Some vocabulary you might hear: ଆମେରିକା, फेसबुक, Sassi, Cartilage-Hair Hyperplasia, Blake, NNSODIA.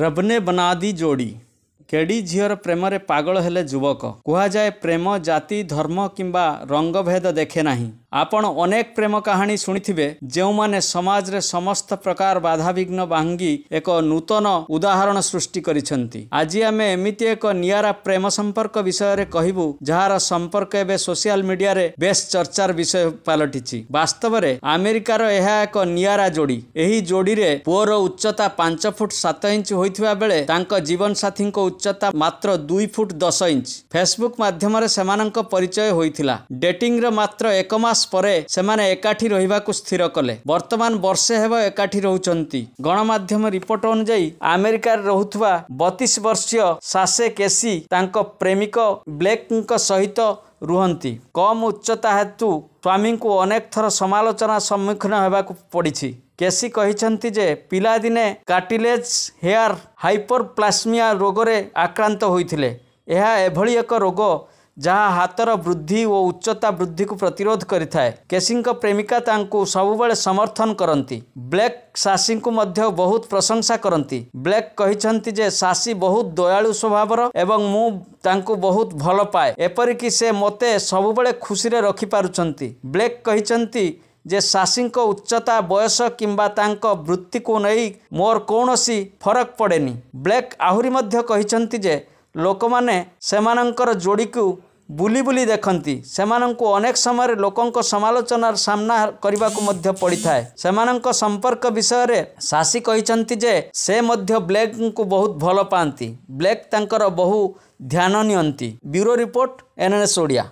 रबने बना दी जोड़ी केड़ी झीर प्रेम रे पागल हेले युवक कह जाए प्रेम जाति धर्म किंबा रंग भेद देखे नाही। आपण अनेक प्रेम कहानी शुणिथिबे जो माने समाज रे समस्त प्रकार बाधा विघ्न भांगी एक नूतन उदाहरण सृष्टि करिसेंती। आज आम एमती एक नियारा प्रेम संपर्क विषय रे कहिबू जहार संपर्क एबे सोशल मीडिया रे बेस चर्चार विषय पलटिछि। वास्तव रे अमेरिका रो एहा एक नियारा जोड़ी। एही जोड़ी रे पुअर उच्चता 5 फुट 7 इंच होइथिबा बेले तांको जीवन साथी को उच्चता मात्र 2 फुट 10 इंच। फेसबुक माध्यम रे सेमानंक परिचय होइथिला। डेटिंग रे मात्र 1 मास परे सेमाने एकाठी रहिबाकु स्थिर कले। वर्तमान वर्षे हेबो एकाठी रहउचंती। गणमाध्यम रिपोर्ट अनुसार अमेरिका रे रहुथवा 32 वर्षीय सासे केसी तांको प्रेमिक ब्लेक सहित रुहंती। कम उच्चता हेतु स्वामी को अनेक थर समालोचना सम्मुखीन हेबाकु पडिछि। केसी कहिसंती जे पिला दिने कार्टिलेज हेयर हाइपरप्लासिया रोग रे आक्रांत होइथिले। एहा एभली एक रोग जहाँ हाथर वृद्धि और उच्चता वृद्धि को प्रतिरोध करिथाए। केसी को प्रेमिका तांकु सबुबेले समर्थन करती। ब्लेक सासी को मध्य बहुत प्रशंसा करती। ब्लेक कहिसंती जे सासी बहुत दयालु स्वभावर एवं मु तांकु बहुत भल पाए एपरिकि से मते सबुबेले खुशी रे रखि पारुचंती। ब्लेक कहिसंती जे सासी को उच्चता बयस किंबा तांको वृत्ति को नहीं मोर कौनसी फरक पड़ेनी। ब्लेक आहुरी मध्य कहिसंती जे लोकमाने सेमानंकर जोड़ी को बुली बुली देखती। सेमानंको अनेक समय लोकंको समालोचनार सामना करिबाकु मध्य पड़ी थाए। सेमानंको संपर्क विषय रे सासी कहिसंती जे से मध्य ब्लेक को बहुत भल पाती। ब्लेक तांकर बहु ध्यान नियंती। Bureau report एनएनएसओडिया।